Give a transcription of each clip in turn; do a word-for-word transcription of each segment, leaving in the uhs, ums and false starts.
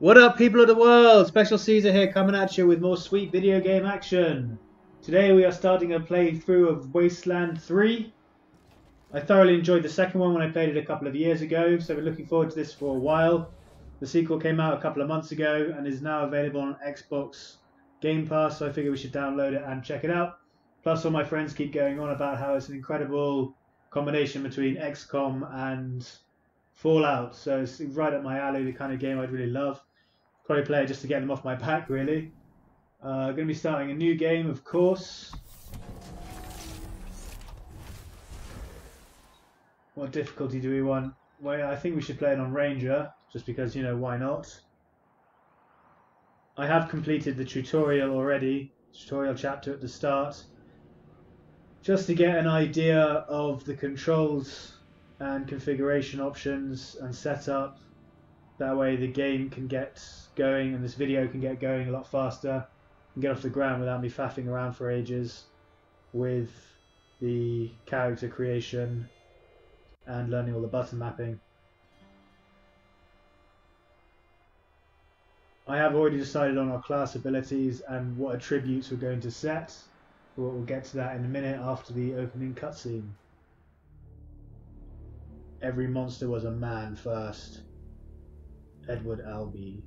What up, people of the world? Special Caesar here, coming at you with more sweet video game action. Today we are starting a playthrough of Wasteland three. I thoroughly enjoyed the second one when I played it a couple of years ago, so we're looking forward to this for a while. The sequel came out a couple of months ago and is now available on Xbox Game Pass, so I figure we should download it and check it out. Plus, all my friends keep going on about how it's an incredible combination between X COM and Fallout, so it's right up my alley, the kind of game I'd really love. Probably play it just to get them off my back, really. Uh, going to be starting a new game, of course. What difficulty do we want? Well, I think we should play it on Ranger, just because, you know, why not? I have completed the tutorial already, tutorial chapter at the start, just to get an idea of the controls and configuration options and setup. That way the game can get going and this video can get going a lot faster and get off the ground without me faffing around for ages with the character creation and learning all the button mapping. I have already decided on our class abilities and what attributes we're going to set. We'll get to that in a minute after the opening cutscene. Every monster was a man first. Edward Albee.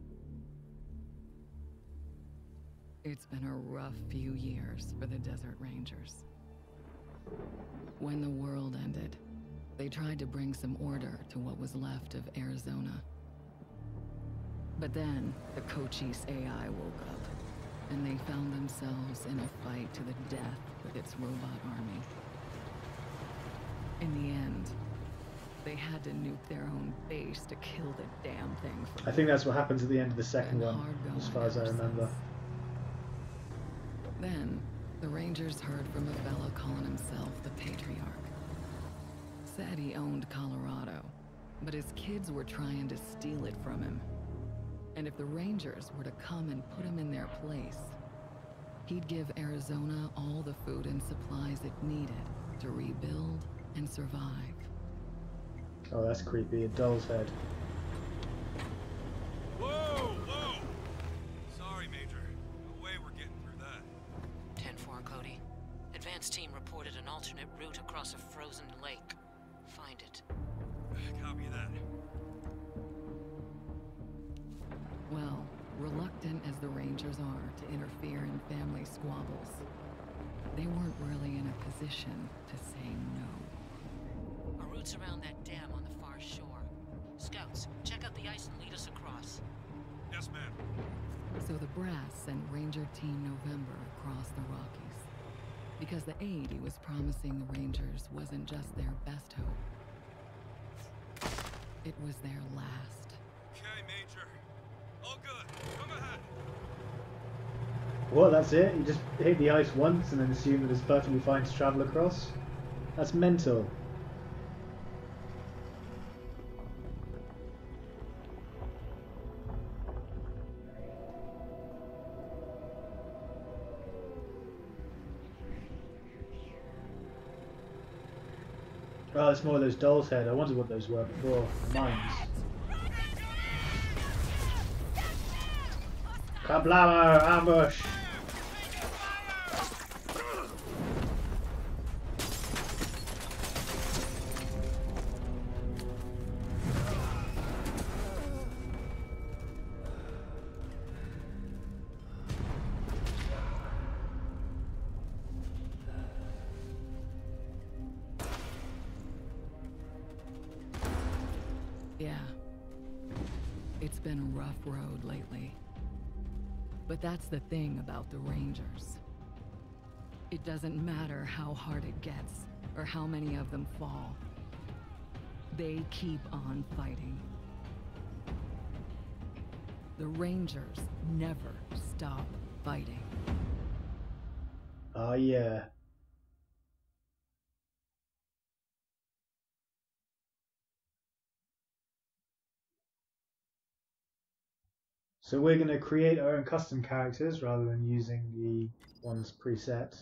It's been a rough few years for the Desert Rangers. When the world ended, they tried to bring some order to what was left of Arizona. But then the Cochise A I woke up, and they found themselves in a fight to the death with its robot army. In the end, they had to nuke their own base to kill the damn thing. I think that's what happens at the end of the second one, as far as I remember. Then, the Rangers heard from a fellow calling himself the Patriarch. Said he owned Colorado, but his kids were trying to steal it from him. And if the Rangers were to come and put him in their place, he'd give Arizona all the food and supplies it needed to rebuild and survive. Oh, that's creepy. A doll's head. Whoa, whoa! Sorry, Major. No way we're getting through that. ten four, Cody. Advance team reported an alternate route across a frozen lake. Find it. Copy that. Well, reluctant as the Rangers are to interfere in family squabbles, they weren't really in a position to say no. Our route's around that dam on the far shore. Scouts, check out the ice and lead us across. Yes, ma'am. So the brass sent Ranger Team November across the Rockies, because the aid he was promising the Rangers wasn't just their best hope. It was their last. Okay, Major. All good. Come ahead. Well, that's it? You just hit the ice once and then assume that it's perfectly fine to travel across? That's mental. Oh, it's more of those doll's head. I wondered what those were before. Mines. Kablammer! Ambush! Yeah, it's been a rough road lately. But that's the thing about the Rangers. It doesn't matter how hard it gets or how many of them fall. They keep on fighting. The Rangers never stop fighting. Oh yeah. So we're going to create our own custom characters rather than using the ones preset.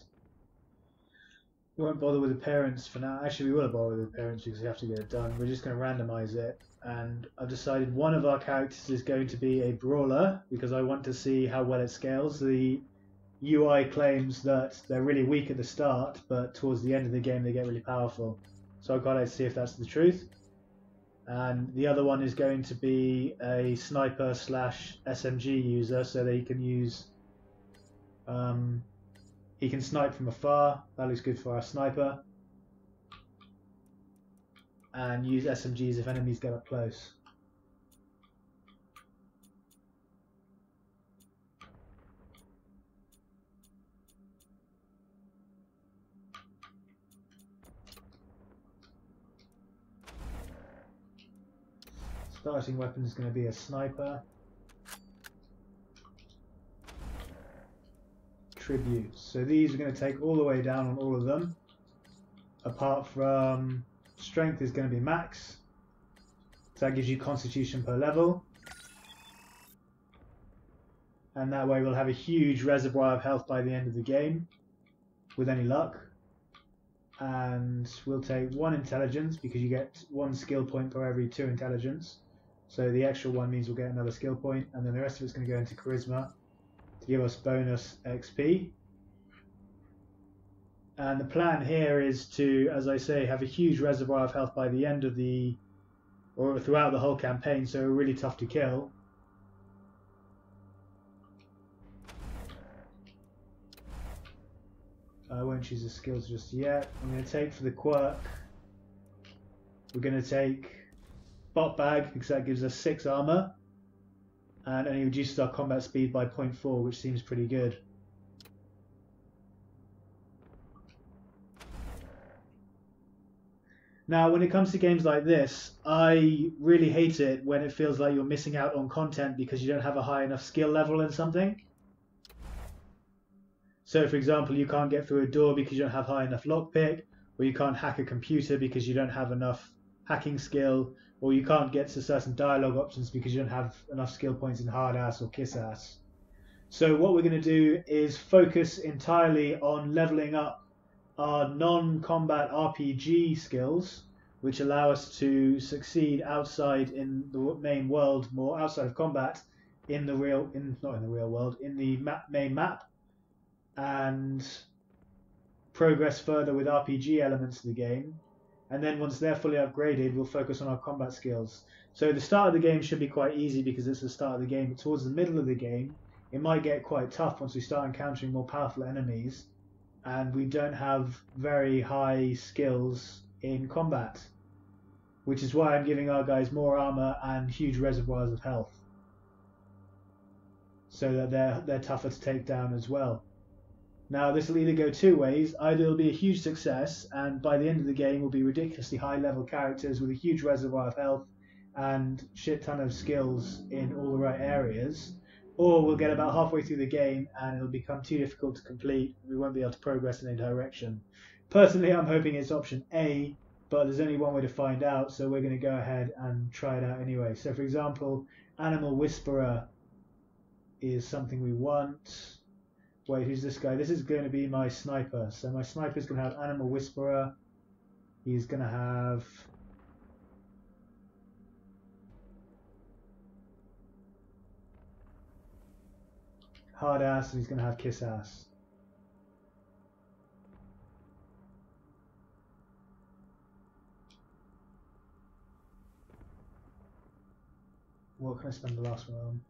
We won't bother with the parents for now. Actually, we will bother with the parents because we have to get it done. We're just going to randomize it. And I've decided one of our characters is going to be a brawler because I want to see how well it scales. The U I claims that they're really weak at the start, but towards the end of the game they get really powerful. So I've got to see if that's the truth. And the other one is going to be a sniper slash S M G user, so that he can use, um, he can snipe from afar. That looks good for our sniper. And use S M Gs if enemies get up close. Starting weapon is going to be a sniper. Tribute. So these are going to take all the way down on all of them. Apart from strength is going to be max. So that gives you constitution per level. And that way we'll have a huge reservoir of health by the end of the game. With any luck. And we'll take one intelligence because you get one skill point per every two intelligence. So the extra one means we'll get another skill point, and then the rest of it's going to go into charisma to give us bonus X P. And the plan here is to, as I say, have a huge reservoir of health by the end of the, or throughout the whole campaign, so we're really tough to kill. I won't choose the skills just yet. I'm going to take for the quirk, we're going to take Bot Bag because that gives us six armor. And only reduces our combat speed by zero point four, which seems pretty good. Now, when it comes to games like this, I really hate it when it feels like you're missing out on content because you don't have a high enough skill level in something. So, for example, you can't get through a door because you don't have high enough lockpick, or you can't hack a computer because you don't have enough hacking skill, or you can't get to certain dialogue options because you don't have enough skill points in hard ass or kiss ass. So what we're going to do is focus entirely on leveling up our non-combat R P G skills, which allow us to succeed outside in the main world, more outside of combat, in the real, in not in the real world, in the map, main map, and progress further with R P G elements of the game. And then once they're fully upgraded, we'll focus on our combat skills. So the start of the game should be quite easy because it's the start of the game, but towards the middle of the game, it might get quite tough once we start encountering more powerful enemies, and we don't have very high skills in combat. Which is why I'm giving our guys more armor and huge reservoirs of health. So that they're, they're tougher to take down as well. Now, this will either go two ways. Either it'll be a huge success, and by the end of the game we'll be ridiculously high-level characters with a huge reservoir of health and shit-ton of skills in all the right areas. Or we'll get about halfway through the game and it'll become too difficult to complete. We won't be able to progress in any direction. Personally, I'm hoping it's option A, but there's only one way to find out, so we're going to go ahead and try it out anyway. So, for example, Animal Whisperer is something we want. Wait, who's this guy? This is going to be my sniper. So my sniper's going to have Animal Whisperer. He's going to have... Hard Ass, and he's going to have Kiss Ass. What can I spend the last one on?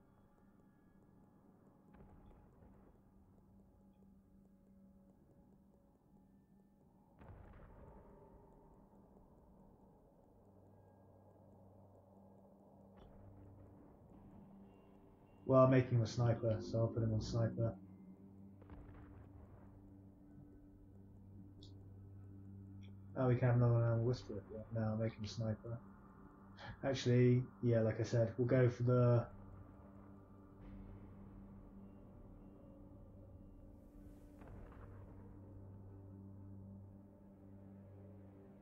Well, I'm making him a sniper, so I'll put him on sniper. Oh, we can have another one on Whisperer. Yeah, no, I'll make him a sniper. Actually, yeah, like I said, we'll go for the...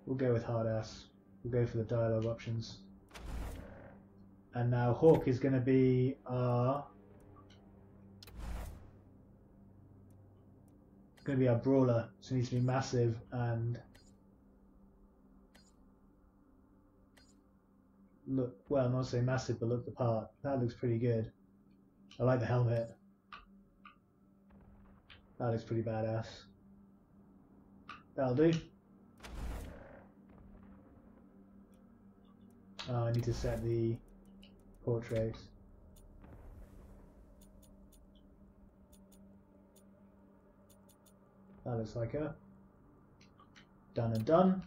We'll go with Hard Ass. We'll go for the dialogue options. And now Hawk is going to be our going to be our brawler, so it needs to be massive and look, well, I'm not saying massive, but look the part. That looks pretty good. I like the helmet. That looks pretty badass. That'll do. Oh, I need to set the portrait. That looks like her. Done and done.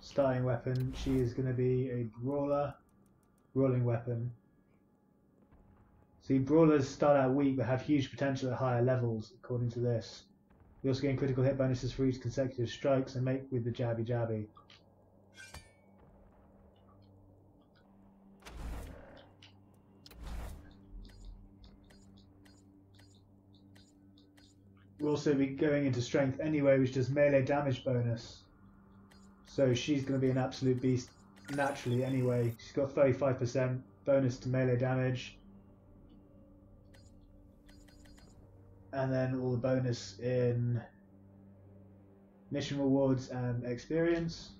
Starting weapon. She is going to be a brawler. Rolling weapon. See, brawlers start out weak but have huge potential at higher levels, according to this. You also gain critical hit bonuses for each consecutive strikes and make with the jabby jabby. We'll also be going into strength anyway, which does melee damage bonus. So she's going to be an absolute beast naturally anyway. She's got thirty-five percent bonus to melee damage. And then all the bonus in mission rewards and experience.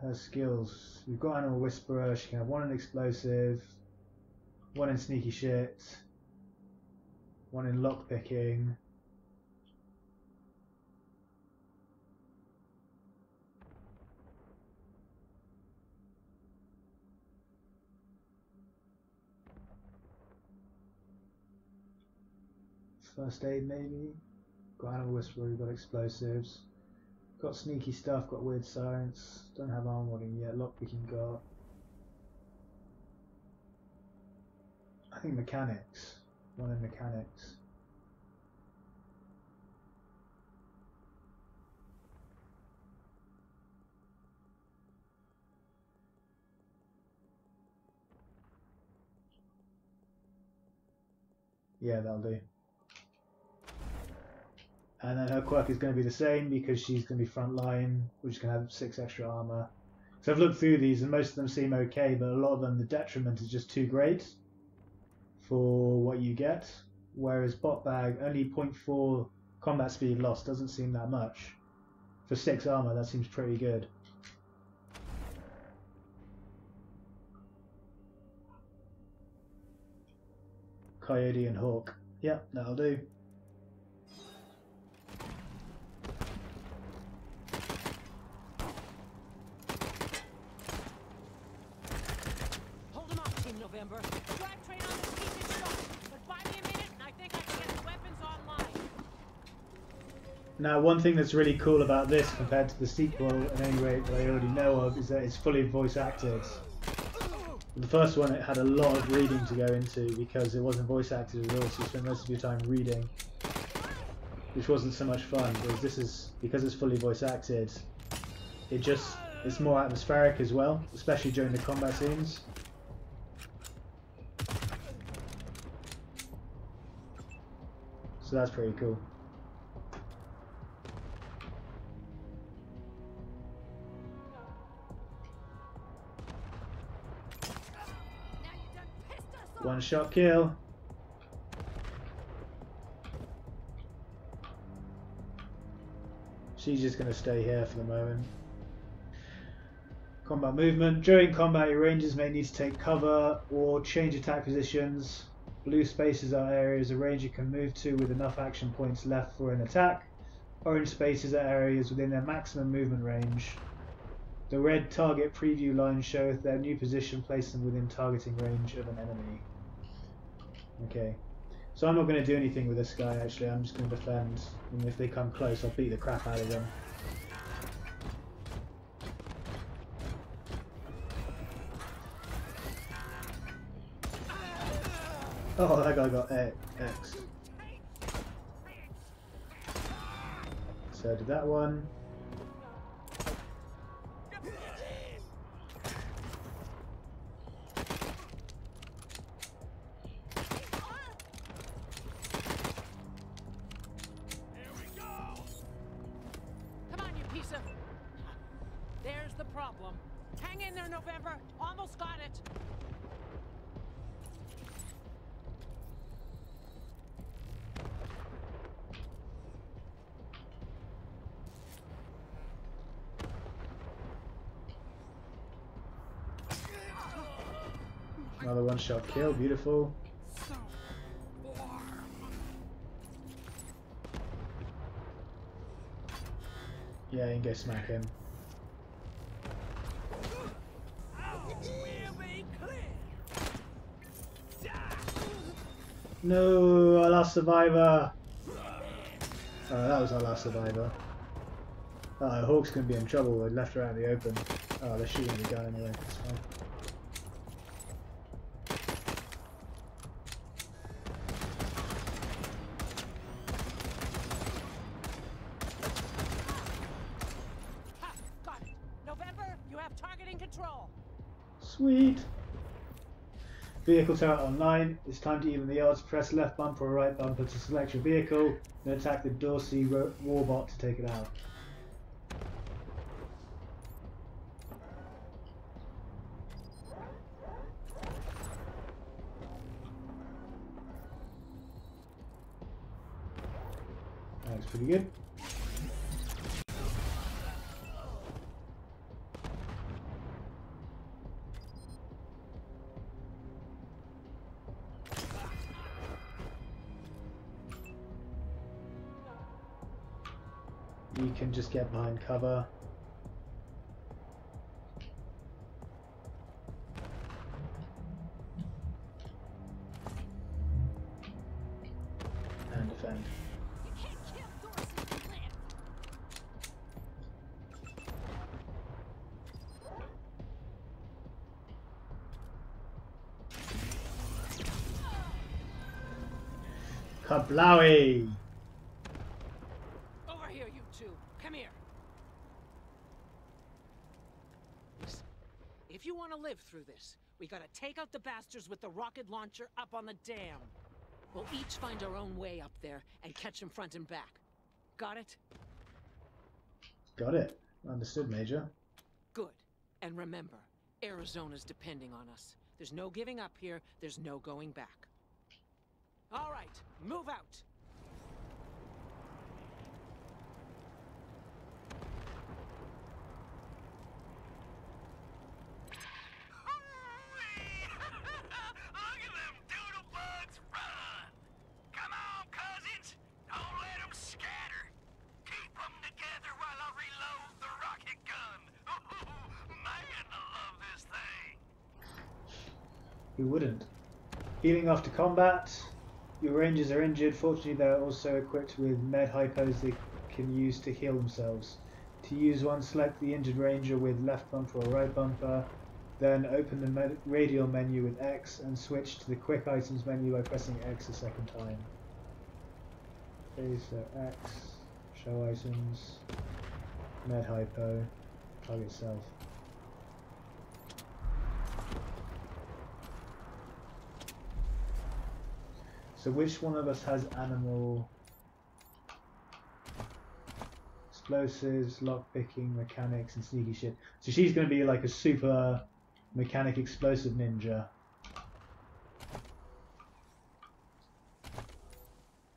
Her skills. We've got Animal Whisperer. She can have one in explosive, one in sneaky shit, one in lockpicking. First aid, maybe. Got Animal Whisperer, we've got explosives. Got sneaky stuff, got weird science. Don't have arm warding yet. Lockpicking got. I think mechanics. One in mechanics. Yeah, that'll do. And then her quirk is going to be the same because she's going to be frontline, which is going to have six extra armor. So I've looked through these and most of them seem okay, but a lot of them, the detriment is just too great for what you get. Whereas bot bag, only zero point four combat speed loss doesn't seem that much. For six armor, that seems pretty good. Coyote and Hawk. Yep, that'll do. Now, one thing that's really cool about this compared to the sequel, at any rate that I already know of, is that it's fully voice acted. The first one, it had a lot of reading to go into because it wasn't voice acted at all, so you spent most of your time reading, which wasn't so much fun. Whereas this is, because it's fully voice acted, it just, it's more atmospheric as well, especially during the combat scenes. So that's pretty cool. One shot kill. She's just going to stay here for the moment. Combat movement. During combat, your rangers may need to take cover or change attack positions. Blue spaces are areas a ranger can move to with enough action points left for an attack. Orange spaces are areas within their maximum movement range. The red target preview lines show if their new position places them within targeting range of an enemy. Okay, so I'm not going to do anything with this guy actually, I'm just going to defend, and if they come close I'll beat the crap out of them. Oh, that guy got X. So I did that one. Another one shall kill. Beautiful. Yeah, you can go smack him. No, our last survivor. Oh, that was our last survivor. Oh, Hawk's gonna be in trouble. We're left around the open. Oh, they're shooting the guy anyway. That's fine. Sweet. Vehicle turret online. It's time to even the odds. Press left bumper or right bumper to select your vehicle, then attack the Dorsey Warbot to take it out. That's pretty good. You can just get behind cover. And defend. Kablowie! Live through this. We gotta take out the bastards with the rocket launcher up on the dam. We'll each find our own way up there and catch them front and back. Got it? Got it. Understood, Major. Good. And remember, Arizona's depending on us. There's no giving up here. There's no going back. All right, move out. Who wouldn't? Healing after combat. Your rangers are injured. Fortunately, they are also equipped with med hypos they can use to heal themselves. To use one, select the injured ranger with left bumper or right bumper. Then open the med radial menu with X and switch to the quick items menu by pressing X a second time. Okay, so X, show items, med hypo, target self. So which one of us has animal, explosives, lockpicking, mechanics, and sneaky shit? So she's going to be like a super mechanic explosive ninja.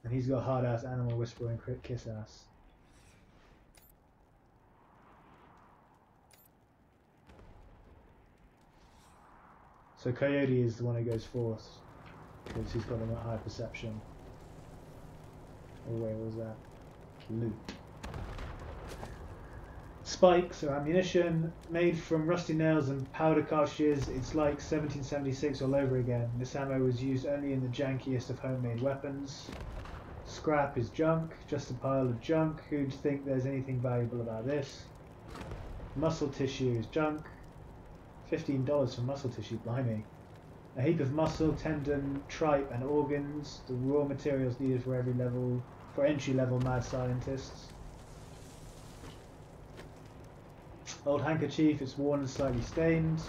And he's got hard ass animal whisperer and kiss ass. So Coyote is the one who goes forth, because he's got a high perception. Oh wait, what was that? Loot. Spikes or ammunition made from rusty nails and powder cartridges. It's like seventeen seventy-six all over again. This ammo was used only in the jankiest of homemade weapons. Scrap is junk, just a pile of junk. Who'd think there's anything valuable about this? Muscle tissue is junk. fifteen dollars for muscle tissue, blimey. A heap of muscle, tendon, tripe, and organs, the raw materials needed for every level, for entry-level mad scientists. Old handkerchief, it's worn and slightly stained.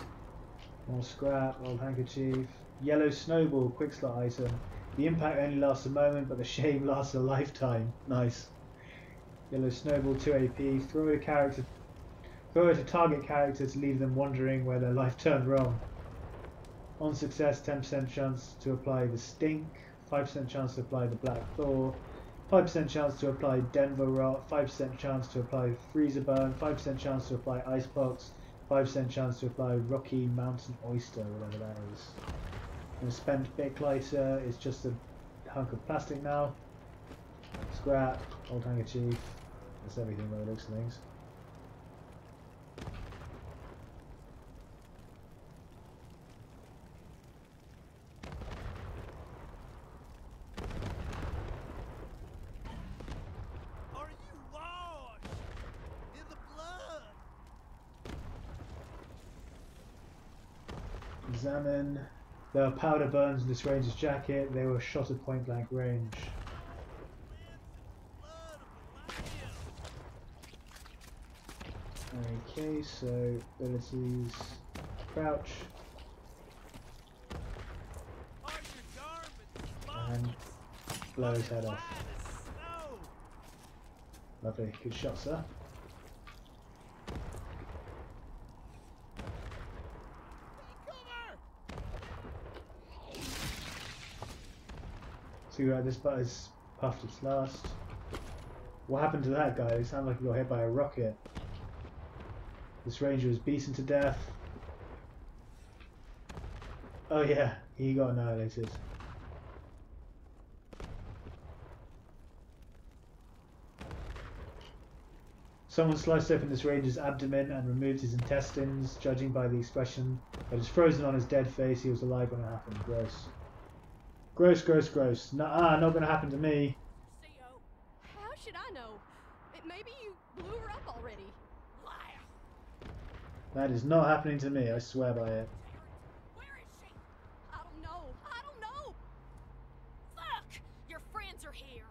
More scrap, old handkerchief. Yellow snowball, quick slot item. The impact only lasts a moment, but the shame lasts a lifetime. Nice. Yellow snowball, two A P. Throw it a character, throw it a target character to leave them wondering where their life turned wrong. On success, ten percent chance to apply the stink, five percent chance to apply the black claw, five percent chance to apply Denver rot, five percent chance to apply freezer burn, five percent chance to apply ice box, five percent chance to apply rocky mountain oyster, whatever that is. And spent big lighter is just a hunk of plastic now. Scrap, old handkerchief, that's everything by the looks of things. Examine. The powder burns in this ranger's jacket. They were shot at point blank range. Okay, so abilities, crouch, and blow his head off. Lovely, good shot, sir. See, right, this butt is puffed its last. What happened to that guy? It sounded like he got hit by a rocket. This ranger was beaten to death. Oh yeah, he got annihilated. Someone sliced open this ranger's abdomen and removed his intestines. Judging by the expression that is frozen on his dead face, he was alive when it happened. Gross. Gross, gross, gross. Nuh-uh, not gonna happen to me. C O How should I know? Maybe you blew her up already. Liar. That is not happening to me, I swear by it. Where is she? I don't know. I don't know. Look! Your friends are here.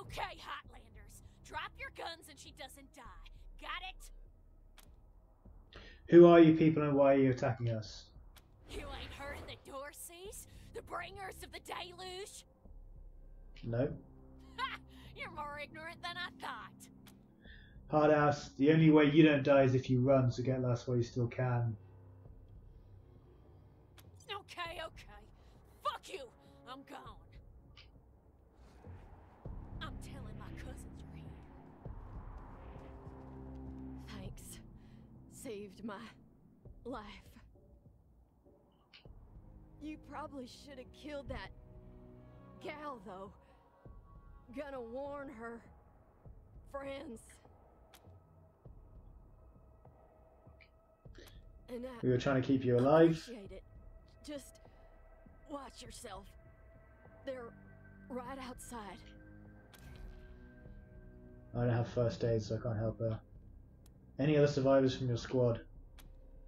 Okay, Hotlanders. Drop your guns and she doesn't die. Got it? Who are you people and why are you attacking us? You ain't heard of the Dorseys? The bringers of the deluge? No. Ha! You're more ignorant than I thought. Hard ass, the only way you don't die is if you run, so get last while you still can. Okay, okay. Fuck you! I'm gone. I'm telling my cousins you're here. Thanks. Saved my life. You probably should have killed that gal, though. Gonna warn her friends. And we were trying to keep you alive. Appreciate it. Just watch yourself. They're right outside. I don't have first aid, so I can't help her. Any other survivors from your squad?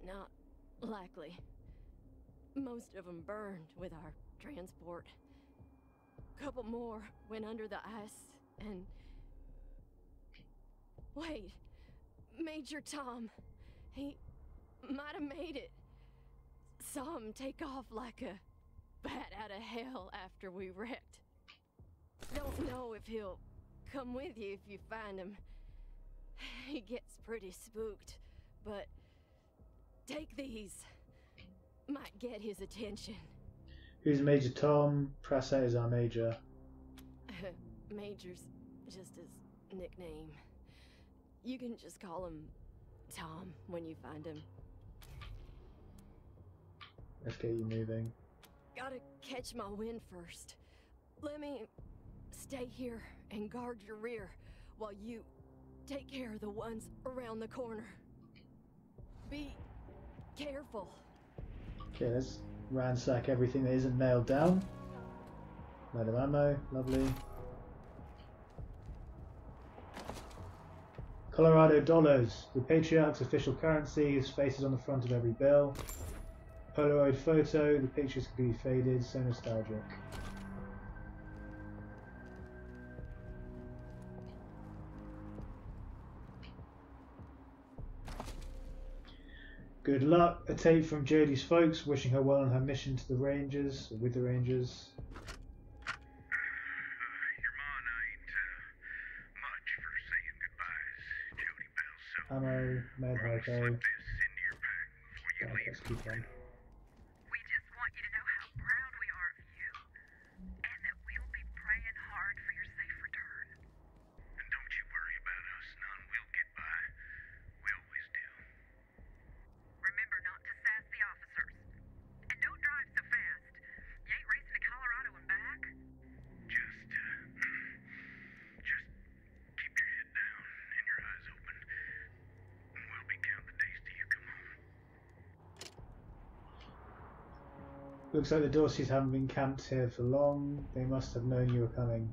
Not likely. Most of them burned with our transport. A couple more went under the ice and... Wait, Major Tom, he might have made it. Saw him take off like a bat out of hell after we wrecked. Don't know if he'll come with you if you find him. He gets pretty spooked, but take these. Might get his attention. Who's Major Tom? Prasad is our major. Uh, Major's just his nickname. You can just call him Tom when you find him. Let's get you moving. Gotta catch my wind first. Let me stay here and guard your rear while you take care of the ones around the corner. Be careful. Okay, let's ransack everything that isn't nailed down. Load of ammo, lovely. Colorado dollars, the Patriarch's official currency. His face is on the front of every bill. Polaroid photo, the pictures could be faded, so nostalgic. Good luck. A tape from Jody's folks wishing her well on her mission to the Rangers, or with the Rangers. Uh, your ma and I ain't uh, much for saying goodbyes, Jody Bell, so ammo, med hypo. Yeah, let's keep going. We just want you to know how proud we are of you, and that we'll be praying hard for your safe return. And don't you worry about us, none. We'll get by. We always do. Remember not to Looks like the Dorseys haven't been camped here for long. They must have known you were coming.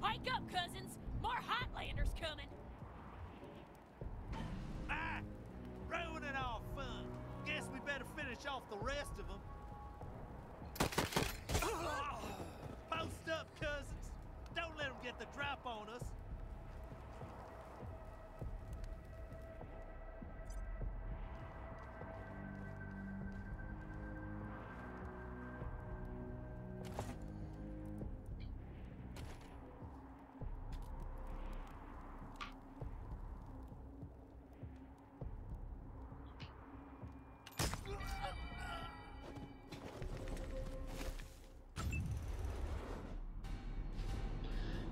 Wake up, cousins! More Hotlanders coming! Ah! Ruining our fun! Guess we better finish off the rest of them. Oh, post up, cousins! Don't let them get the drop on us!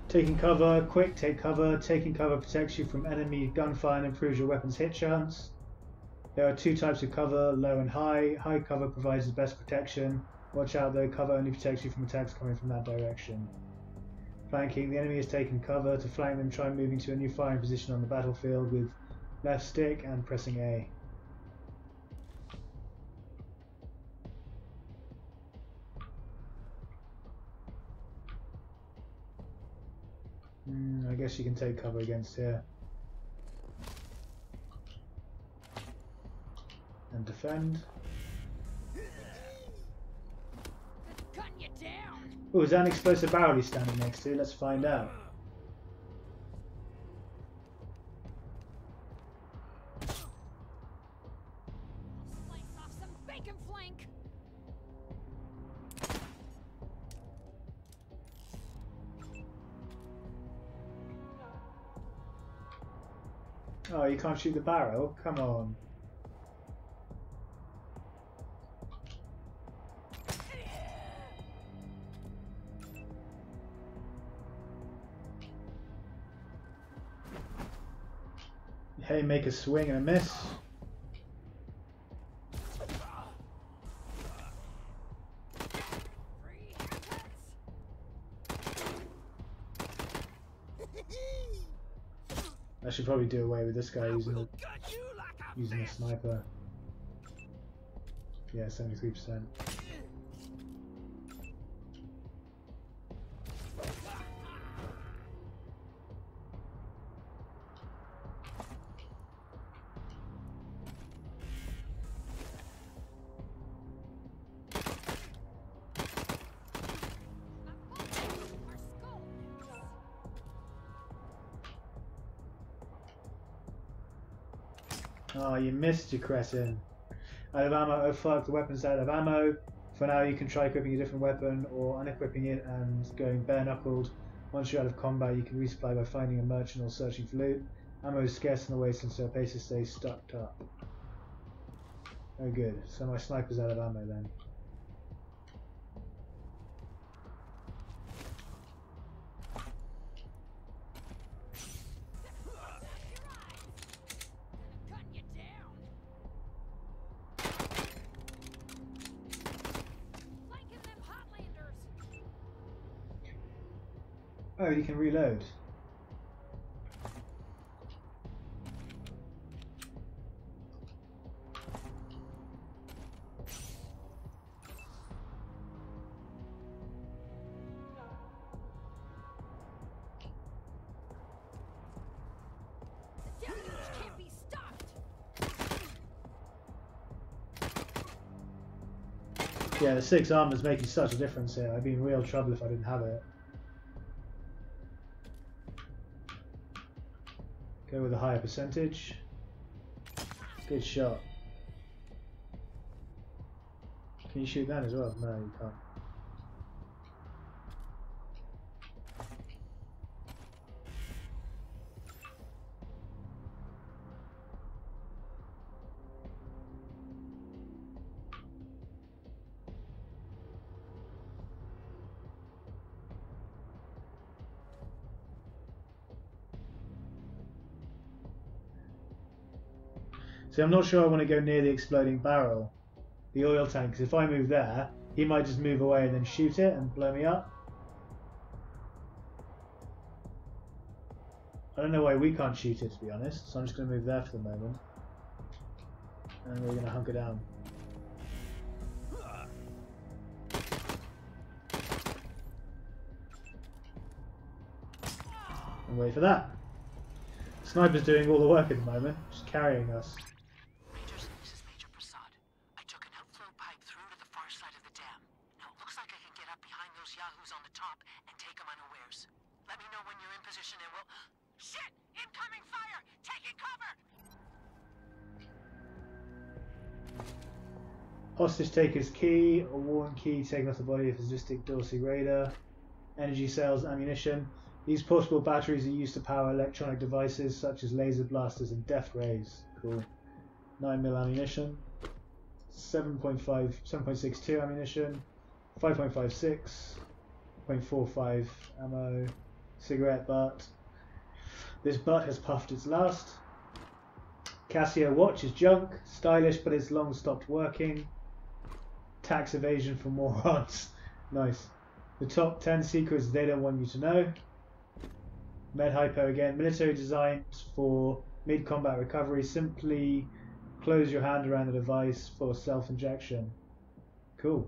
Taking cover, quick, take cover. Taking cover protects you from enemy gunfire and improves your weapon's hit chance. There are two types of cover, low and high. High cover provides the best protection. Watch out though, cover only protects you from attacks coming from that direction. Flanking, the enemy has taken cover. To flank them, try moving to a new firing position on the battlefield with left stick and pressing A. Mm, I guess you can take cover against here. And defend. Gun you down. Oh, is that an explosive barrel he's standing next to? Let's find out. Oh, you can't shoot the barrel? Come on. Hey, make a swing and a miss. I should probably do away with this guy using a, using a sniper. Yeah, seventy-three percent. Oh, you missed, you cretin. Out of ammo, oh fuck, the weapon's out of ammo. For now, you can try equipping a different weapon or unequipping it and going bare-knuckled. Once you're out of combat, you can resupply by finding a merchant or searching for loot. Ammo is scarce in the waste, and so bases stay stucked up. Oh good, so my sniper's out of ammo then. Oh, you can reload. Yeah, the six armor's making such a difference here. I'd be in real trouble if I didn't have it. Go with a higher percentage. Good shot. Can you shoot that as well? No, you can't. See, I'm not sure I want to go near the exploding barrel, the oil tank, because if I move there, he might just move away and then shoot it and blow me up. I don't know why we can't shoot it, to be honest, so I'm just going to move there for the moment. and we're gonna hunker down. And wait for that. Sniper's doing all the work at the moment, just carrying us. Rangers, this is Major Prasad. I took an outflow pipe through to the far side of the dam. Now it looks like I can get up behind those yahoos on the top and take them unawares. Let me know when you're in position and we'll... Shit! Incoming fire! Taking cover! Hostage taker's key, a worn key taken off the body of a sadistic Dorsey raider, energy cells, ammunition. These portable batteries are used to power electronic devices such as laser blasters and death rays. Cool. nine millimeter ammunition, seven point five, seven point six two ammunition, five point five six, point four five ammo, cigarette butt. This butt has puffed its last. Casio watch is junk, stylish but it's long stopped working. Tax evasion for morons. Nice. The top ten secrets they don't want you to know. Med Hypo again. Military designs for mid-combat recovery. Simply close your hand around the device for self-injection. Cool.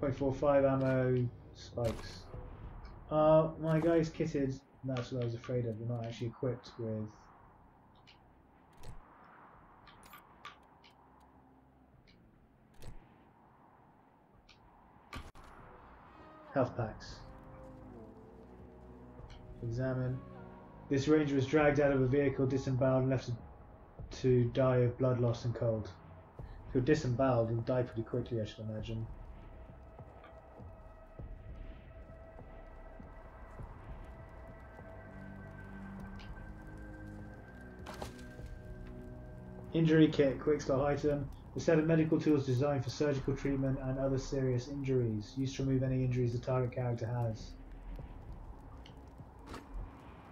point four five ammo spikes. Uh, my guy's kitted. That's what I was afraid of. We're not actually equipped with... health packs. Examine. This ranger was dragged out of a vehicle, disemboweled, and left to die of blood loss and cold. If you're disemboweled, you'll die pretty quickly, I should imagine. Injury kit, quick slot item. A set of medical tools designed for surgical treatment and other serious injuries. Used to remove any injuries the target character has.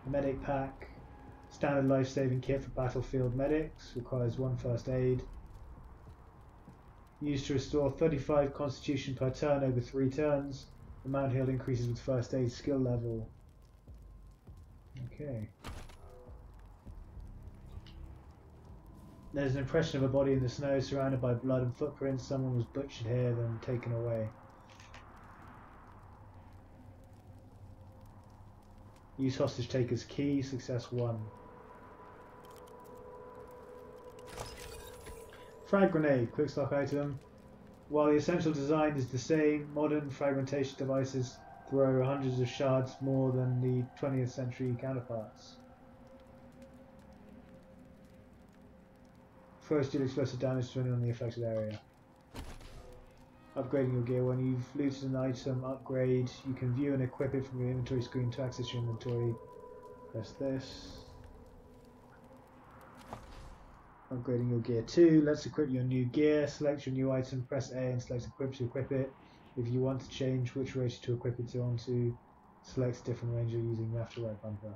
Medic pack, standard life-saving kit for battlefield medics, requires one first aid. Used to restore thirty-five constitution per turn over three turns. Amount healed increases with first aid skill level. Okay. There's an impression of a body in the snow surrounded by blood and footprints. Someone was butchered here, then taken away. Use hostage taker's key, success one. Frag grenade, quick stock item. While the essential design is the same, modern fragmentation devices throw hundreds of shards more than the twentieth century counterparts. First deal explosive damage to anyone in the affected area. Upgrading your gear. When you've looted an item upgrade, you can view and equip it from your inventory screen to access your inventory. Press this. Upgrading your gear too. Let's equip your new gear. Select your new item, press A and select equip to equip it. If you want to change which race to equip it to onto, select a different ranger using left or right bumper.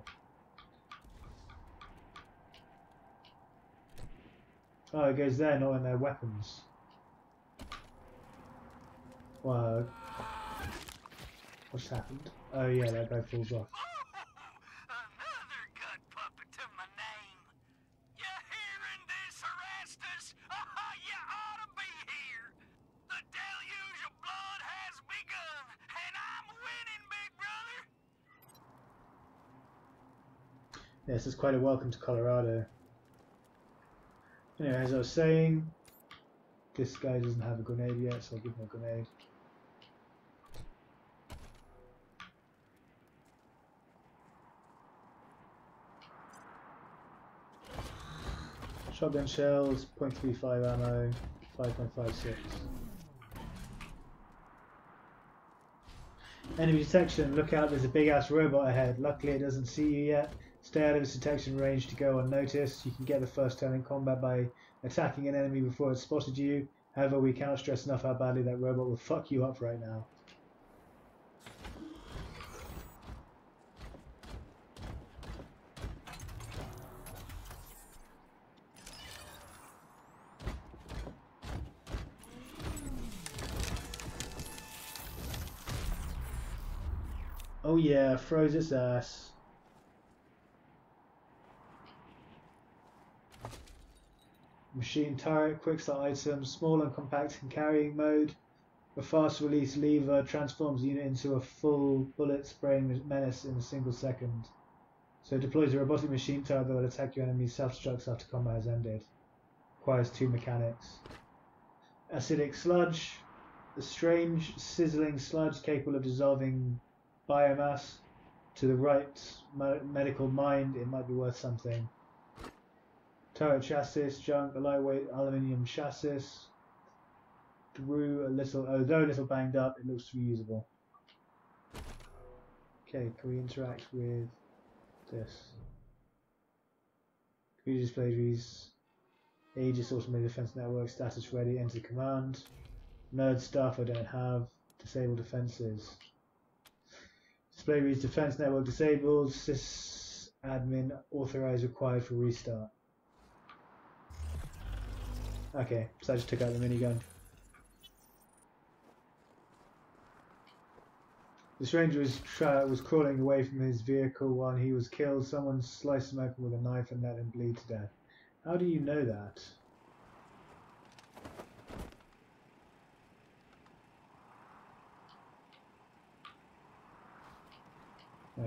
Oh, it goes there, not in their weapons. Wow. What's happened? Oh yeah, that guy falls off. Another gut puppet to my name. You hearing this, Erastus? Oh, you ought to be here. The deluge of blood has begun, and I'm winning, big brother. Yes, it's quite a welcome to Colorado. Anyway, as I was saying, this guy doesn't have a grenade yet, so I'll give him a grenade. Shotgun shells, point three five ammo, five point five six. Enemy detection, look out, there's a big ass robot ahead. Luckily it doesn't see you yet. Stay out of its detection range to go unnoticed. You can get the first turn in combat by attacking an enemy before it spotted you. However, we cannot stress enough how badly that robot will fuck you up right now. Oh yeah, froze its ass. machine turret, quickstart items, small and compact in carrying mode. A fast release lever transforms the unit into a full bullet spraying menace in a single second. So it deploys a robotic machine turret that will attack your enemy, self-destructs after combat has ended. Requires two mechanics. Acidic sludge. A strange sizzling sludge capable of dissolving biomass. To the right medical mind, it might be worth something. Turret chassis, junk, a lightweight aluminium chassis. Through a little, although a little banged up, it looks reusable. Okay, can we interact with this? Computer display these. Aegis automated defense network, status ready, enter command. Nerd stuff I don't have. Disable defenses. Display reads defense network disabled, sysadmin authorized required for restart. Okay, so I just took out the minigun. This ranger was, tra was crawling away from his vehicle while he was killed. Someone sliced him open with a knife and let him bleed to death. How do you know that?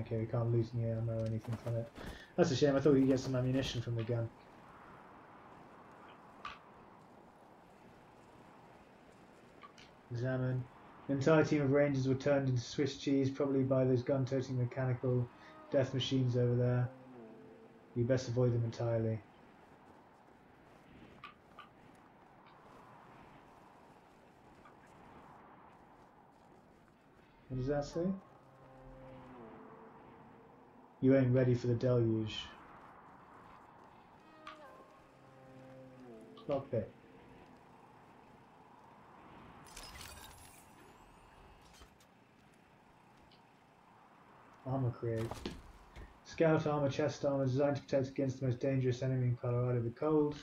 Okay, we can't lose any ammo or anything from it. That's a shame, I thought we could get some ammunition from the gun. Examine. The entire team of rangers were turned into Swiss cheese, probably by those gun-toting mechanical death machines over there. You best avoid them entirely. What does that say? You ain't ready for the deluge. Stop it. Armor create. Scout armor, chest armor, designed to protect against the most dangerous enemy in Colorado, the cold.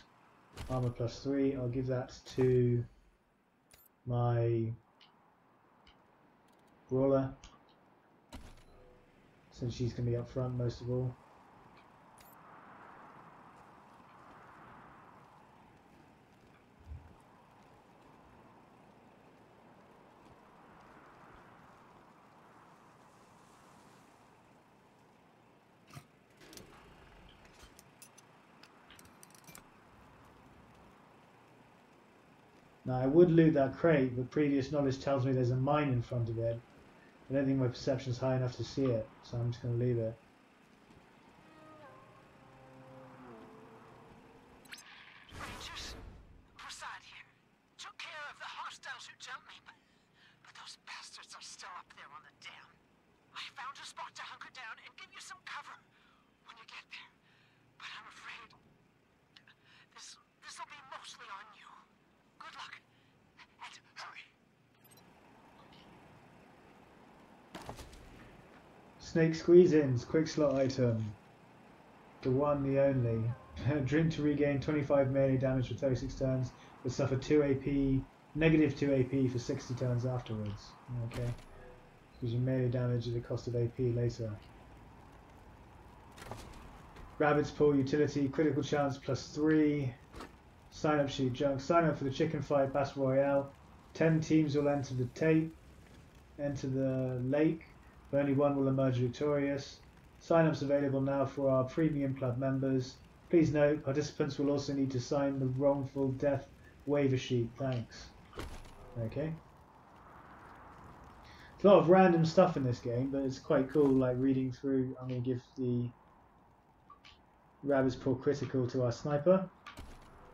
Armor plus three. I'll give that to my brawler, since she's going to be up front most of all. Now I would loot that crate, but previous knowledge tells me there's a mine in front of it. I don't think my perception's high enough to see it, so I'm just going to leave it. Rangers, we're sad here. Took care of the hostiles who jumped me, but, but those bastards are still up there on the dam. I found a spot to hunker down and give you some cover when you get there, but I'm afraid this this'll be mostly on you. Good luck, and hurry. Snake squeeze-ins, quick slot item. The one, the only. Drink to regain twenty-five melee damage for thirty-six turns, but suffer two A P, negative two A P for sixty turns afterwards. Okay. Because you melee damage at the cost of A P later. Rabbit's Paw utility, critical chance plus three. Sign up sheet junk. Sign up for the Chicken Fight Battle Royale. Ten teams will enter the tape. Enter the lake, but only one will emerge victorious. Sign-ups available now for our premium club members. Please note, participants will also need to sign the wrongful death waiver sheet. Thanks. Okay. There's a lot of random stuff in this game, but it's quite cool, like reading through. I'm going to give the Rabbit's Paw critical to our sniper.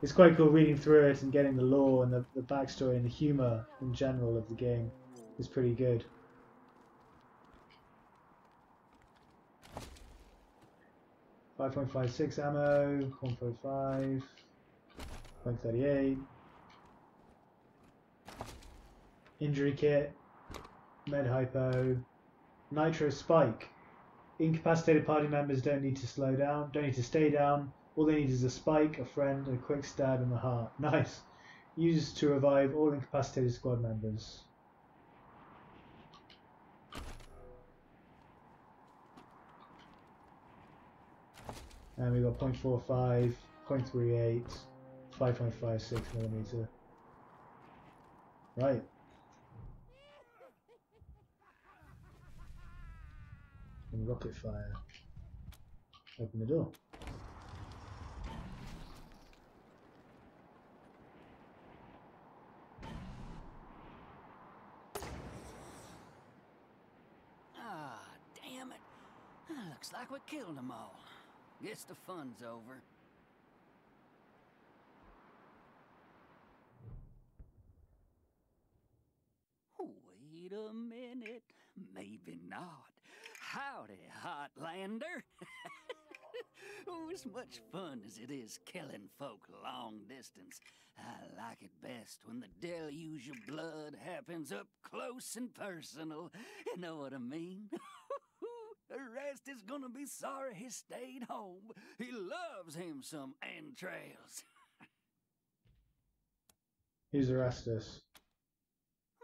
It's quite cool reading through it and getting the lore and the, the backstory and the humour in general of the game. It's pretty good. five point five six ammo, one point five, point three eight, injury kit, med hypo, nitro spike. Incapacitated party members don't need to slow down, don't need to stay down. All they need is a spike, a friend, and a quick stab in the heart. Nice. Used to revive all incapacitated squad members. And we've got point four five, point three eight, five point five six millimeter. Right. And rocket fire. Open the door. Ah, damn it. Looks like we killed them all. Guess the fun's over. Wait a minute. Maybe not. Howdy, Hotlander. Oh, as much fun as it is killing folk long distance, I like it best when the deluge of blood happens up close and personal. You know what I mean? Erastus is gonna be sorry he stayed home. He loves him some entrails. Who's Erastus?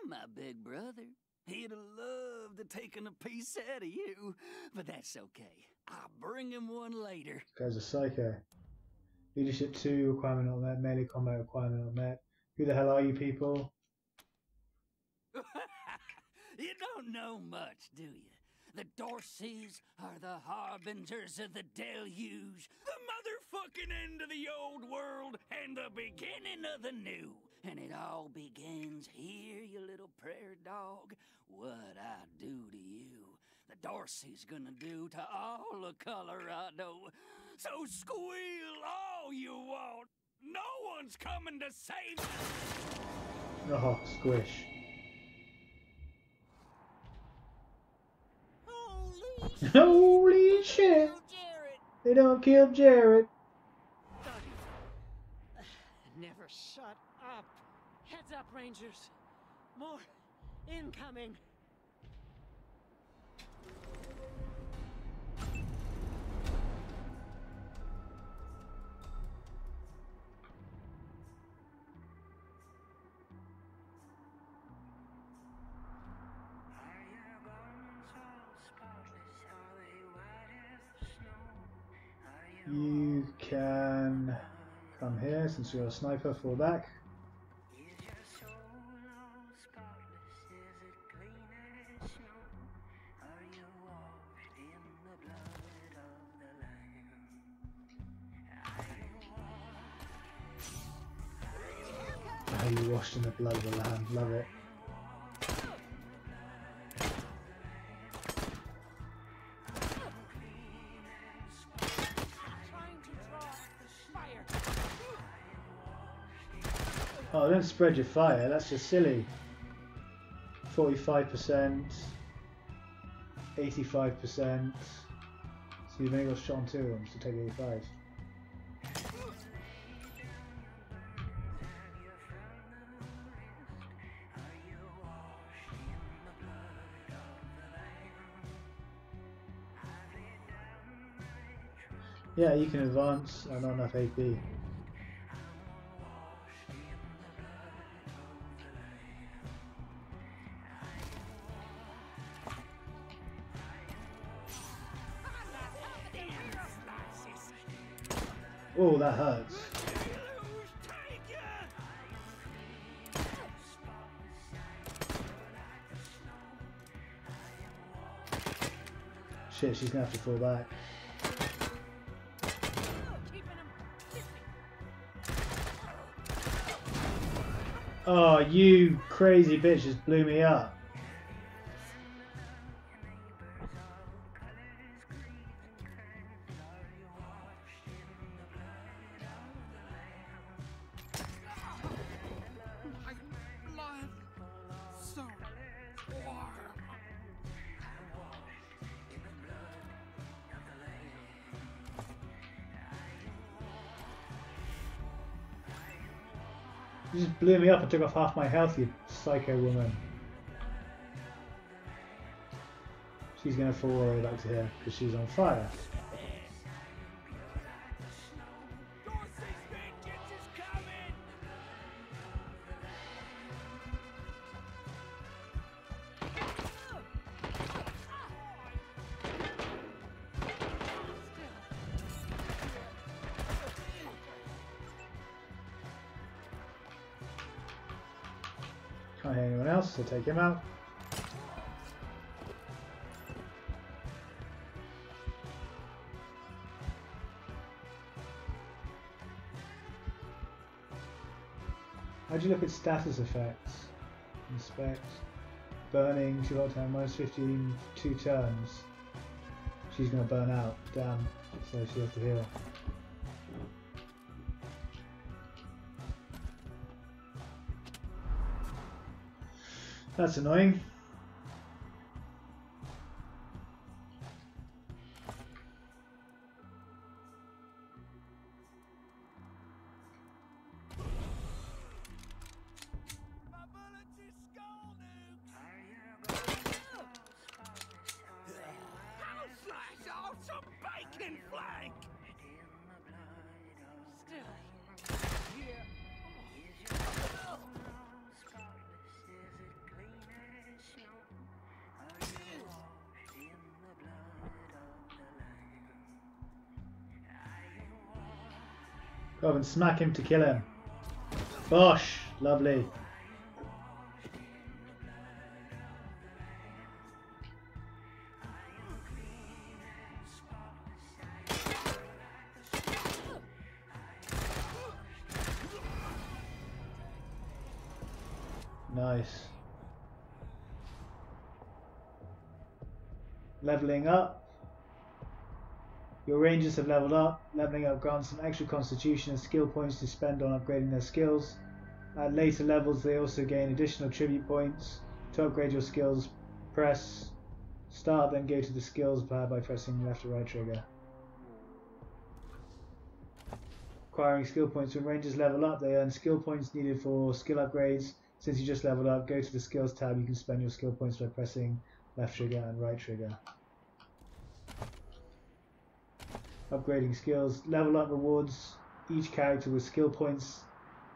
My big brother. He'd have loved to taking a piece out of you, but that's okay. I'll bring him one later. This guy's a psycho. Leadership two, requirement not met. Melee combat requirement not met. Who the hell are you people? You don't know much, do you? The Dorseys are the harbingers of the deluge, the motherfucking end of the old world and the beginning of the new. And it all begins here, you little prayer dog. What I do to you, the Dorsey's gonna do to all of Colorado. So squeal all you want. No one's coming to save us. Oh, squish. Holy shit. Holy shit. They don't kill Jared. Never shut up. Heads up, Rangers. More incoming. You can come here since you're a sniper, fall back. Are you washed in the blood of the land? Love it. Oh, don't spread your fire, that's just silly. forty-five percent, eighty-five percent, so you've only got shot on two of them, so take eighty-five. Yeah, you can advance, and not enough A P. Oh, that hurts. Shit, she's gonna have to fall back. Oh, you crazy bitch just blew me up. You just blew me up and took off half my health, you psycho woman. She's going to fall all the way back to here because she's on fire. Not hit anyone else, so take him out. How do you look at status effects? Inspect. Burning, she locked down minus fifteen for two turns. She's going to burn out. Damn. So she has to heal. That's annoying. Go and smack him to kill him. Bosh! Lovely. Nice. Leveling up. Your rangers have leveled up. Leveling up grants some extra constitution and skill points to spend on upgrading their skills. At later levels they also gain additional tribute points. To upgrade your skills, press start, then go to the skills bar by pressing left or right trigger. Acquiring skill points. When rangers level up they earn skill points needed for skill upgrades. Since you just leveled up, go to the skills tab. You can spend your skill points by pressing left trigger and right trigger. Upgrading skills. Level up rewards each character with skill points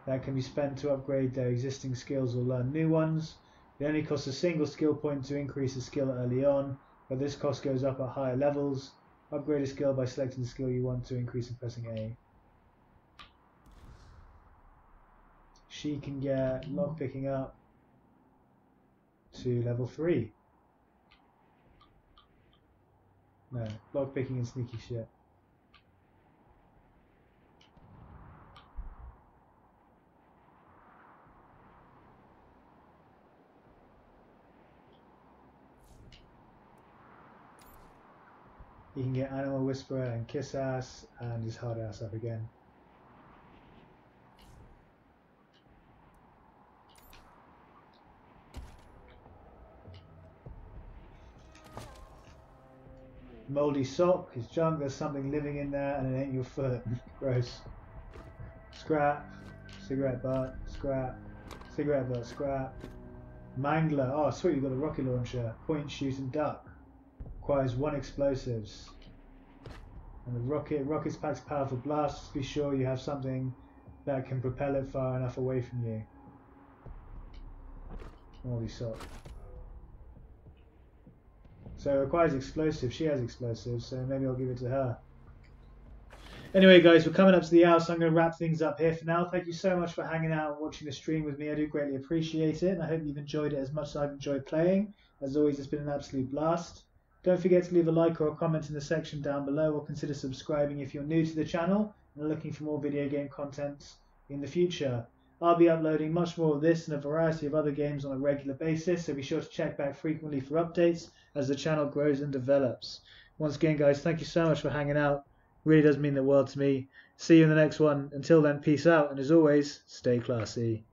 that can be spent to upgrade their existing skills or learn new ones. It only costs a single skill point to increase a skill early on, but this cost goes up at higher levels. Upgrade a skill by selecting the skill you want to increase and pressing A. She can get lockpicking up to level three. No, lockpicking and sneaky shit. He can get Animal Whisperer and Kiss Ass and his hard ass up again. Moldy sock is junk, there's something living in there and it ain't your foot. Gross. Scrap, cigarette butt, scrap, cigarette butt, scrap. Mangler, oh sweet, you've got a rocket launcher. Point, shoot and duck. Requires one explosives. And the rocket, rockets packs powerful blasts. Be sure you have something that can propel it far enough away from you. Moldy sock. So it requires explosives. She has explosives, so maybe I'll give it to her. Anyway, guys, we're coming up to the hour, so I'm going to wrap things up here for now. Thank you so much for hanging out and watching the stream with me. I do greatly appreciate it, and I hope you've enjoyed it as much as I've enjoyed playing. As always, it's been an absolute blast. Don't forget to leave a like or a comment in the section down below, or consider subscribing if you're new to the channel and are looking for more video game content in the future. I'll be uploading much more of this and a variety of other games on a regular basis, so be sure to check back frequently for updates as the channel grows and develops. Once again, guys, thank you so much for hanging out. Really does mean the world to me. See you in the next one. Until then, peace out, and as always, stay classy.